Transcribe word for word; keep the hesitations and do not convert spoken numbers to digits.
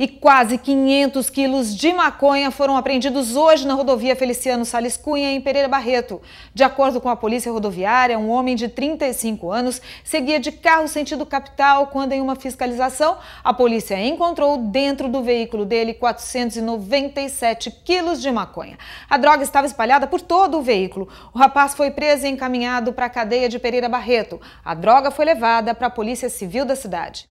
e quase quinhentos quilos de maconha foram apreendidos hoje na rodovia Feliciano Sales Cunha, em Pereira Barreto. De acordo com a polícia rodoviária, um homem de trinta e cinco anos seguia de carro sentido capital quando, em uma fiscalização, a polícia encontrou dentro do veículo dele quatrocentos e noventa e sete quilos de maconha. A droga estava espalhada por todo o veículo. O rapaz foi preso e encaminhado para a cadeia de Pereira Barreto. A droga foi levada para a Polícia Civil da cidade.